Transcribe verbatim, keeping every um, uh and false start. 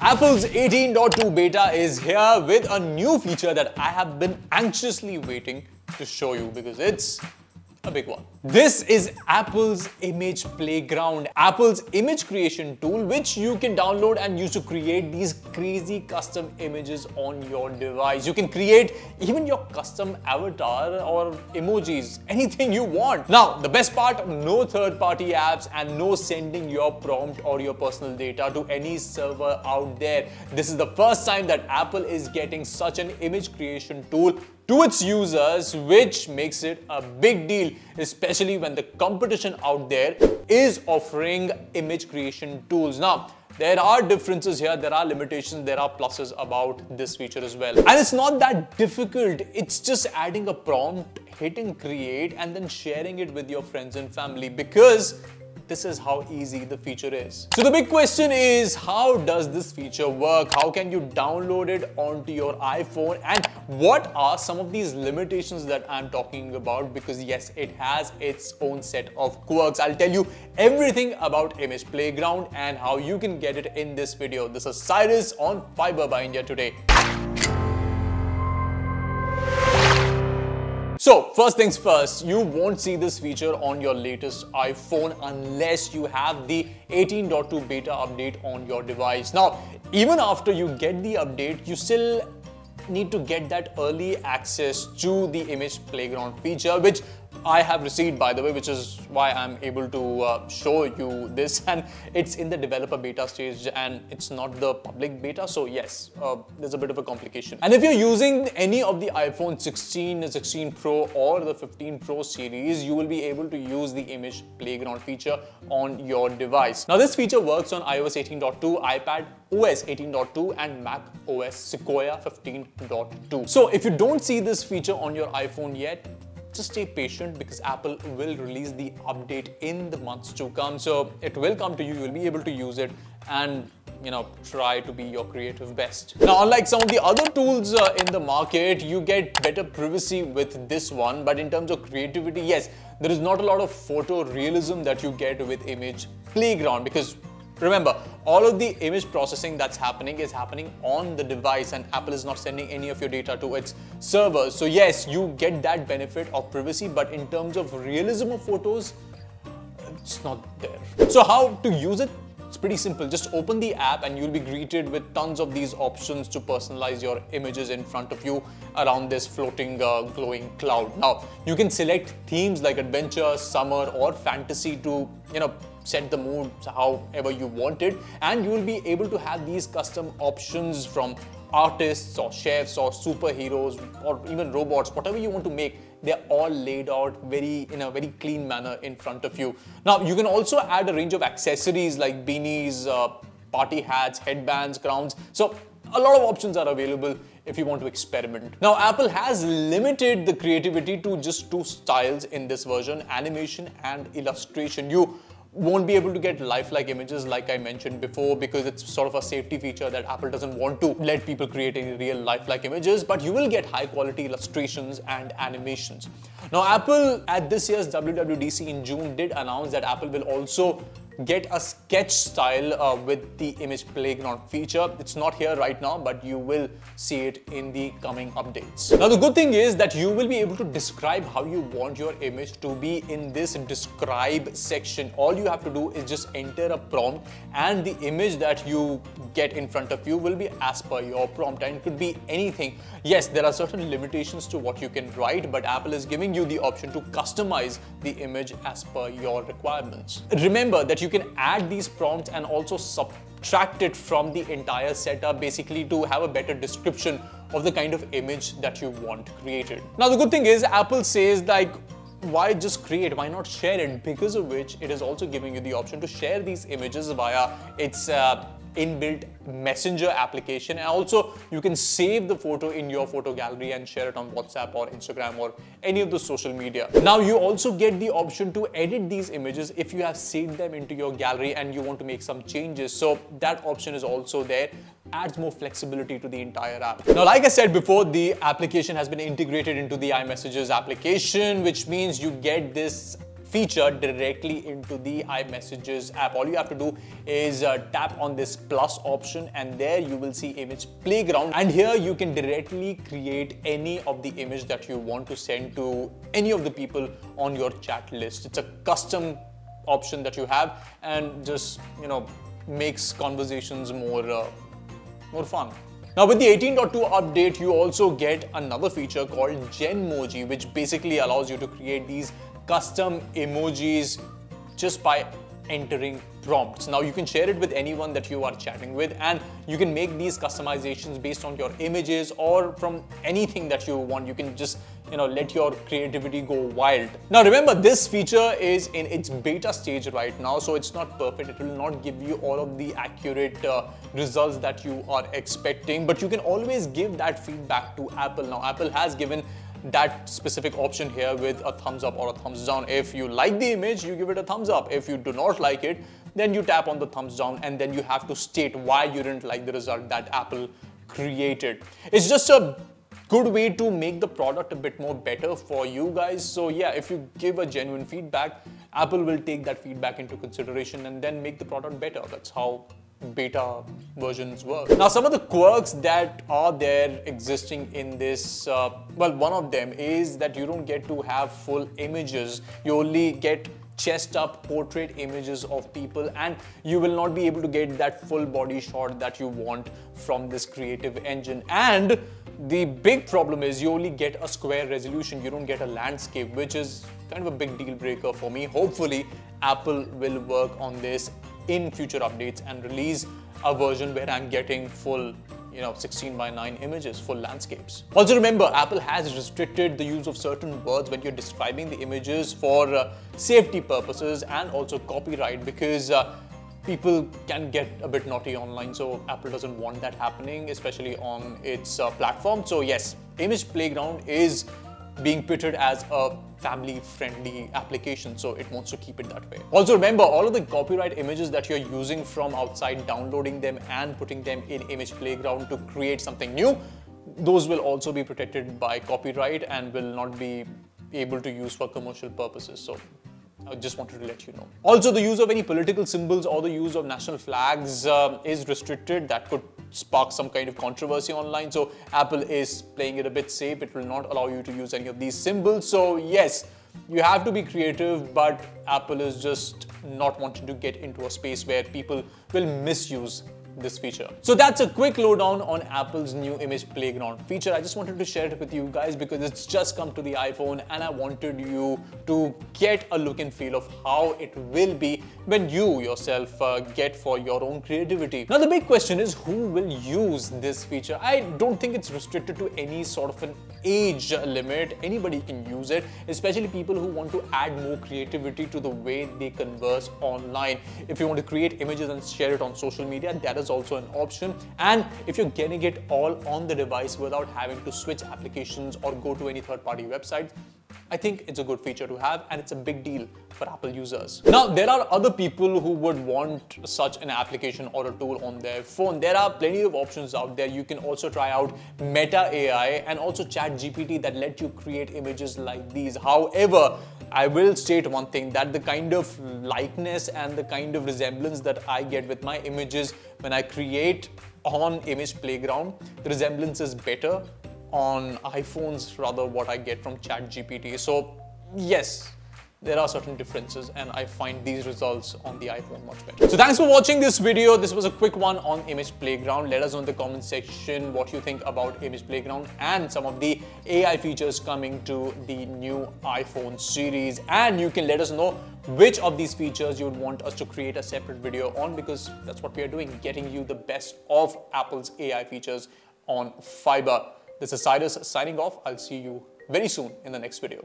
Apple's eighteen point two beta is here with a new feature that I have been anxiously waiting to show you because it's a big one. This is Apple's Image Playground, Apple's image creation tool, which you can download and use to create these crazy custom images on your device. You can create even your custom avatar or emojis, anything you want. Now, the best part, no third-party apps and no sending your prompt or your personal data to any server out there. This is the first time that Apple is getting such an image creation tool to its users, which makes it a big deal, especially when the competition out there is offering image creation tools. Now, there are differences here, there are limitations, there are pluses about this feature as well. And it's not that difficult, it's just adding a prompt, hitting create, and then sharing it with your friends and family, because this is how easy the feature is. So the big question is, how does this feature work? How can you download it onto your iPhone? And what are some of these limitations that I'm talking about? Because yes, it has its own set of quirks. I'll tell you everything about Image Playground and how you can get it in this video. This is Cyrus on Fiiber by India Today. So first things first, you won't see this feature on your latest iPhone unless you have the eighteen point two beta update on your device. Now, even after you get the update, you still need to get that early access to the Image Playground feature, which I have received, by the way, which is why I'm able to uh, show you this, and it's in the developer beta stage and it's not the public beta, so yes, uh, there's a bit of a complication. And if you're using any of the iPhone sixteen, sixteen Pro or the fifteen Pro series, you will be able to use the Image Playground feature on your device. Now, this feature works on iOS eighteen point two, iPadOS eighteen point two and macOS Sequoia fifteen point two. So if you don't see this feature on your iPhone yet, just stay patient because Apple will release the update in the months to come. So it will come to you, you will be able to use it and, you know, try to be your creative best. Now, unlike some of the other tools uh, in the market, you get better privacy with this one. But in terms of creativity, yes, there is not a lot of photorealism that you get with Image Playground because remember, all of the image processing that's happening is happening on the device and Apple is not sending any of your data to its servers. So yes, you get that benefit of privacy, but in terms of realism of photos, it's not there. So how to use it? It's pretty simple. Just open the app and you'll be greeted with tons of these options to personalize your images in front of you around this floating uh, glowing cloud. Now, you can select themes like adventure, summer or fantasy to, you know, set the mood however you want it, and you will be able to have these custom options from artists or chefs or superheroes or even robots, whatever you want to make. They're all laid out very in a very clean manner in front of you. Now, you can also add a range of accessories like beanies, uh, party hats, headbands, crowns. So a lot of options are available if you want to experiment. Now, Apple has limited the creativity to just two styles in this version, animation and illustration. You won't be able to get lifelike images like I mentioned before because it's sort of a safety feature that Apple doesn't want to let people create any real lifelike images, but you will get high quality illustrations and animations. Now, Apple at this year's W W D C in June did announce that Apple will also get a sketch style uh, with the Image Playground feature. It's not here right now, but you will see it in the coming updates. Now, the good thing is that you will be able to describe how you want your image to be in this describe section. All you have to do is just enter a prompt and the image that you get in front of you will be as per your prompt, and it could be anything. Yes, there are certain limitations to what you can write, but Apple is giving you the option to customize the image as per your requirements. Remember that you You can add these prompts and also subtract it from the entire setup, basically to have a better description of the kind of image that you want created. Now, the good thing is Apple says, like, why just create? Why not share it? Because of which it is also giving you the option to share these images via its uh, inbuilt messenger application, and also you can save the photo in your photo gallery and share it on WhatsApp or Instagram or any of the social media. Now, you also get the option to edit these images if you have saved them into your gallery and you want to make some changes. So that option is also there, adds more flexibility to the entire app. Now, like I said before, the application has been integrated into the iMessages application, which means you get this feature directly into the iMessages app. All you have to do is uh, tap on this plus option, and there you will see Image Playground, and here you can directly create any of the image that you want to send to any of the people on your chat list. It's a custom option that you have, and just, you know, makes conversations more uh, more fun. Now with the eighteen point two update, you also get another feature called Genmoji, which basically allows you to create these custom emojis just by entering prompts. Now you can share it with anyone that you are chatting with, and you can make these customizations based on your images or from anything that you want. You can just, you know, let your creativity go wild. Now remember, this feature is in its beta stage right now, so it's not perfect. It will not give you all of the accurate uh, results that you are expecting, but you can always give that feedback to Apple. Now Apple has given that specific option here with a thumbs up or a thumbs down. If you like the image, you give it a thumbs up. If you do not like it, then you tap on the thumbs down, and then you have to state why you didn't like the result that Apple created. It's just a good way to make the product a bit more better for you guys. So yeah, if you give a genuine feedback, Apple will take that feedback into consideration and then make the product better. That's how beta versions work. Now some of the quirks that are there existing in this, uh, well, one of them is that you don't get to have full images. You only get chest up portrait images of people, and you will not be able to get that full body shot that you want from this creative engine. And the big problem is you only get a square resolution. You don't get a landscape, which is kind of a big deal breaker for me. Hopefully Apple will work on this in future updates and release a version where I'm getting full, you know, sixteen by nine images, full landscapes. Also remember, Apple has restricted the use of certain words when you're describing the images for uh, safety purposes and also copyright, because uh, people can get a bit naughty online. So Apple doesn't want that happening, especially on its uh, platform. So yes, Image Playground is being pitted as a family-friendly application, so it wants to keep it that way. Also remember, all of the copyright images that you're using from outside, downloading them and putting them in Image Playground to create something new, those will also be protected by copyright and will not be able to use for commercial purposes. So I just wanted to let you know. Also, the use of any political symbols or the use of national flags um, is restricted. That could spark some kind of controversy online. So Apple is playing it a bit safe. It will not allow you to use any of these symbols. So yes, you have to be creative, but Apple is just not wanting to get into a space where people will misuse this feature. So that's a quick lowdown on Apple's new Image Playground feature. I just wanted to share it with you guys because it's just come to the iPhone, and I wanted you to get a look and feel of how it will be when you yourself uh, get for your own creativity. Now the big question is, who will use this feature? I don't think it's restricted to any sort of an age limit. Anybody can use it, especially people who want to add more creativity to the way they converse online. If you want to create images and share it on social media, that is also an option. And if you're getting it all on the device without having to switch applications or go to any third-party websites, I think it's a good feature to have, and it's a big deal for Apple users. Now, there are other people who would want such an application or a tool on their phone. There are plenty of options out there. You can also try out Meta A I and also ChatGPT that let you create images like these. However, I will state one thing, that the kind of likeness and the kind of resemblance that I get with my images when I create on Image Playground, the resemblance is better on iPhones rather what I get from ChatGPT. So yes, there are certain differences, and I find these results on the iPhone much better. So thanks for watching this video. This was a quick one on Image Playground. Let us know in the comment section what you think about Image Playground and some of the A I features coming to the new iPhone series. And you can let us know which of these features you would want us to create a separate video on, because that's what we are doing, getting you the best of Apple's A I features on Fiiber. This is Cyrus signing off. I'll see you very soon in the next video.